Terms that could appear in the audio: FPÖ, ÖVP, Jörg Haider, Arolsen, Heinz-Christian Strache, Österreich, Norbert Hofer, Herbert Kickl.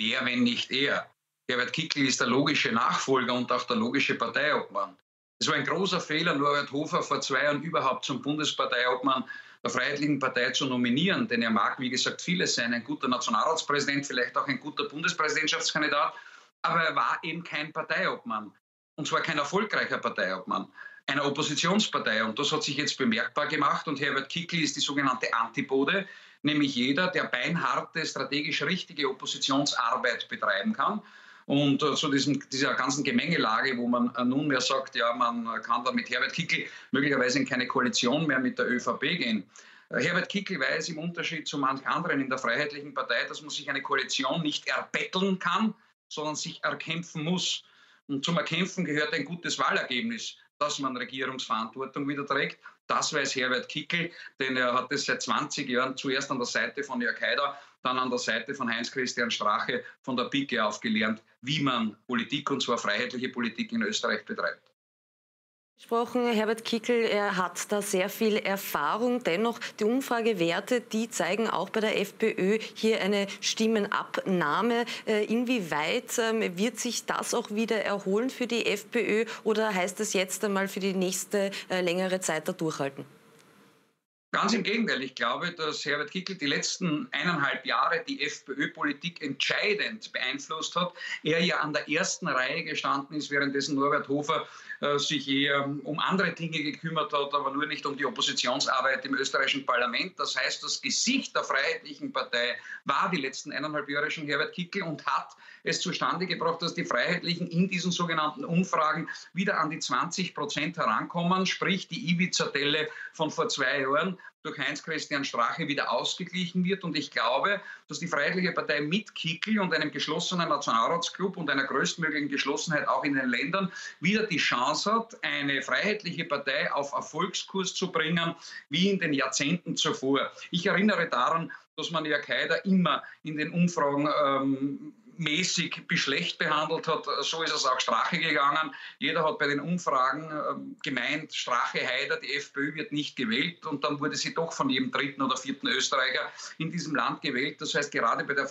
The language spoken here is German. Wer, wenn nicht er? Herbert Kickl ist der logische Nachfolger und auch der logische Parteiobmann. Es war ein großer Fehler, Norbert Hofer vor 2 Jahren überhaupt zum Bundesparteiobmann der Freiheitlichen Partei zu nominieren, denn er mag, wie gesagt, vieles sein, ein guter Nationalratspräsident, vielleicht auch ein guter Bundespräsidentschaftskandidat, aber er war eben kein Parteiobmann, und zwar kein erfolgreicher Parteiobmann einer Oppositionspartei, und das hat sich jetzt bemerkbar gemacht, und Herbert Kickl ist die sogenannte Antipode, nämlich jeder, der beinharte, strategisch richtige Oppositionsarbeit betreiben kann. Und zu dieser ganzen Gemengelage, wo man nunmehr sagt, ja, man kann da mit Herbert Kickl möglicherweise in keine Koalition mehr mit der ÖVP gehen. Herbert Kickl weiß im Unterschied zu manch anderen in der Freiheitlichen Partei, dass man sich eine Koalition nicht erbetteln kann, sondern sich erkämpfen muss. Und zum Erkämpfen gehört ein gutes Wahlergebnis, dass man Regierungsverantwortung wieder trägt. Das weiß Herbert Kickl, denn er hat es seit 20 Jahren zuerst an der Seite von Jörg Haider, dann an der Seite von Heinz-Christian Strache von der Pike auf gelernt, wie man Politik, und zwar freiheitliche Politik, in Österreich betreibt. Gesprochen, Herbert Kickl, er hat da sehr viel Erfahrung. Dennoch, die Umfragewerte, die zeigen auch bei der FPÖ hier eine Stimmenabnahme. Inwieweit wird sich das auch wieder erholen für die FPÖ, oder heißt es jetzt einmal für die nächste längere Zeit da durchhalten? Ganz im Gegenteil. Ich glaube, dass Herbert Kickl die letzten 1,5 Jahre die FPÖ-Politik entscheidend beeinflusst hat. Er ja an der ersten Reihe gestanden ist, währenddessen Norbert Hofer sich eher um andere Dinge gekümmert hat, aber nur nicht um die Oppositionsarbeit im österreichischen Parlament. Das heißt, das Gesicht der Freiheitlichen Partei war die letzten 1,5 Jahre schon Herbert Kickl und hat es zustande gebracht, dass die Freiheitlichen in diesen sogenannten Umfragen wieder an die 20% herankommen, sprich die Ibiza-Delle von vor 2 Jahren durch Heinz-Christian Strache wieder ausgeglichen wird. Und ich glaube, dass die Freiheitliche Partei mit Kickl und einem geschlossenen Nationalratsclub und einer größtmöglichen Geschlossenheit auch in den Ländern wieder die Chance hat, eine freiheitliche Partei auf Erfolgskurs zu bringen, wie in den Jahrzehnten zuvor. Ich erinnere daran, dass man Jörg Haider immer in den Umfragen mäßig bis schlecht behandelt hat. So ist es auch Strache gegangen. Jeder hat bei den Umfragen gemeint, Strache, Haider, die FPÖ wird nicht gewählt, und dann wurde sie doch von jedem 3. oder 4. Österreicher in diesem Land gewählt. Das heißt, gerade bei der